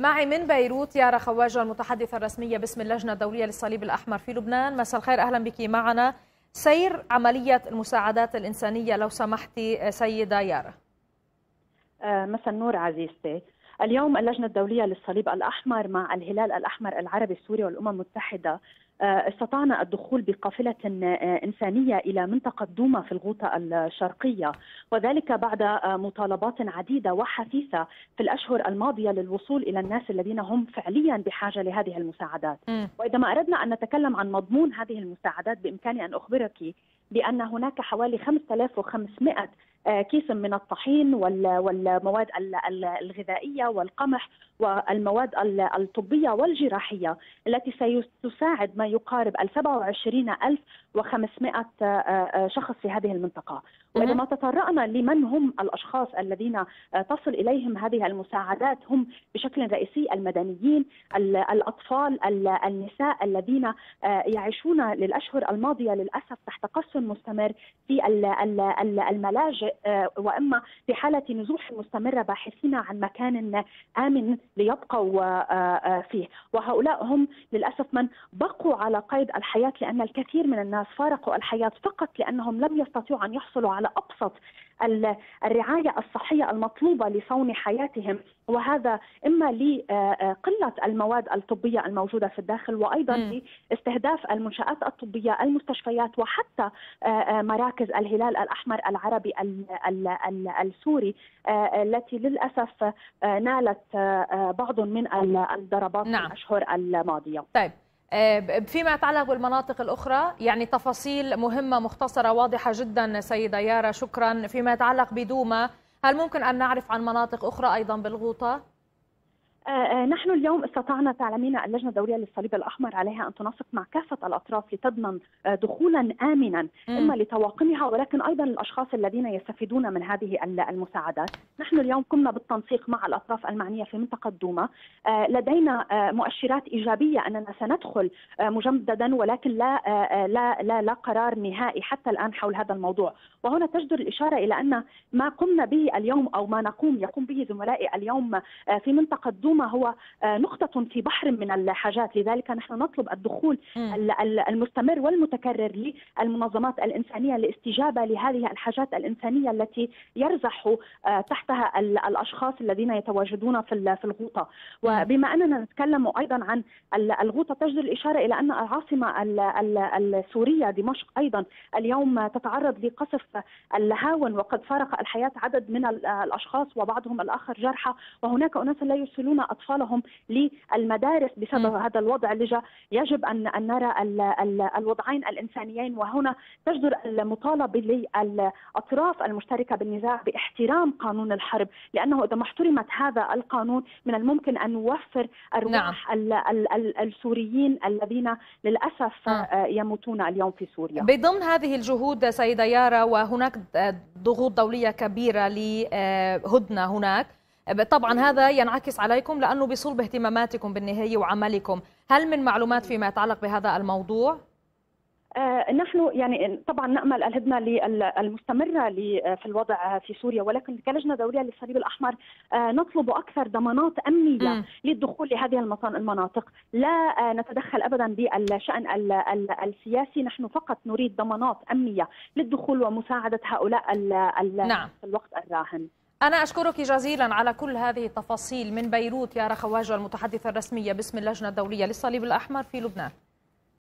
معي من بيروت يارا خواجة المتحدثة الرسمية باسم اللجنة الدولية للصليب الأحمر في لبنان. مساء الخير، أهلا بك معنا. سير عملية المساعدات الإنسانية لو سمحتي سيدة يارا. مساء النور عزيزتي. اليوم اللجنة الدولية للصليب الأحمر مع الهلال الأحمر العربي السوري والأمم المتحدة استطعنا الدخول بقافلة إنسانية إلى منطقة دوما في الغوطة الشرقية، وذلك بعد مطالبات عديدة وحثيثة في الأشهر الماضية للوصول إلى الناس الذين هم فعليا بحاجة لهذه المساعدات. وإذا ما أردنا أن نتكلم عن مضمون هذه المساعدات بإمكاني أن أخبرك بأن هناك حوالي 5500 كيس من الطحين والمواد الغذائية والقمح والمواد الطبية والجراحية التي ستساعد ما يقارب 27500 شخص في هذه المنطقة. وإذا ما تطرقنا لمن هم الأشخاص الذين تصل إليهم هذه المساعدات، هم بشكل رئيسي المدنيين، الأطفال، النساء الذين يعيشون للأشهر الماضية للأسف تحت قسوة مستمر في الملاجئ، وإما في حالة نزوح مستمرة باحثين عن مكان آمن ليبقوا فيه. وهؤلاء هم للأسف من بقوا على قيد الحياة، لأن الكثير من الناس فارقوا الحياة فقط لأنهم لم يستطيعوا أن يحصلوا على أبسط الرعاية الصحية المطلوبة لصون حياتهم، وهذا إما لقلة المواد الطبية الموجودة في الداخل، وأيضا لاستهداف المنشآت الطبية، المستشفيات، وحتى مراكز الهلال الأحمر العربي السوري التي للأسف نالت بعض من الضربات في الأشهر الماضية. طيب، فيما يتعلق بالمناطق الأخرى، يعني تفاصيل مهمة مختصرة واضحة جدا سيدة يارا، شكرا. فيما يتعلق بدوما، هل ممكن أن نعرف عن مناطق أخرى أيضا بالغوطة؟ نحن اليوم استطعنا تعليمين اللجنة الدولية للصليب الأحمر عليها أن تنسق مع كافة الأطراف لتضمن دخولا آمنا إما لطواقمها ولكن أيضا للأشخاص الذين يستفيدون من هذه المساعدات. نحن اليوم قمنا بالتنسيق مع الأطراف المعنية في منطقة دوما. لدينا مؤشرات إيجابية أننا سندخل مجددا، ولكن لا لا لا لا قرار نهائي حتى الآن حول هذا الموضوع. وهنا تجدر الإشارة إلى أن ما قمنا به اليوم أو ما يقوم به زملائي اليوم في منطقة دوما هو نقطة في بحر من الحاجات. لذلك نحن نطلب الدخول المستمر والمتكرر للمنظمات الإنسانية لاستجابة لهذه الحاجات الإنسانية التي يرزح تحتها الأشخاص الذين يتواجدون في الغوطة. وبما أننا نتكلم أيضا عن الغوطة، تجدر الإشارة إلى أن العاصمة السورية دمشق أيضا اليوم تتعرض لقصف الهاون، وقد فارق الحياة عدد من الأشخاص وبعضهم الآخر جرحى، وهناك أناس لا يرسلون أطفالهم للمدارس بسبب هذا الوضع. يجب أن نرى الوضعين الإنسانيين، وهنا تجدر المطالبة للأطراف المشتركة بالنزاع باحترام قانون الحرب، لأنه إذا ما احترمت هذا القانون من الممكن أن نوفر أرواح السوريين الذين للأسف يموتون اليوم في سوريا. بضمن هذه الجهود سيدة يارا، وهناك ضغوط دولية كبيرة لهدنة هناك، طبعا هذا ينعكس عليكم لأنه بصلب اهتماماتكم بالنهاية وعملكم، هل من معلومات فيما يتعلق بهذا الموضوع؟ نحن يعني طبعا نأمل الهدنة المستمرة في الوضع في سوريا، ولكن كلجنة دولية للصليب الأحمر نطلب أكثر ضمانات أمنية للدخول لهذه المناطق. لا نتدخل أبدا بالشأن السياسي، نحن فقط نريد ضمانات أمنية للدخول ومساعدة هؤلاء في الوقت الراهن. أنا أشكرك جزيلا على كل هذه التفاصيل. من بيروت يارا خواجة المتحدثة الرسمية باسم اللجنة الدولية للصليب الأحمر في لبنان.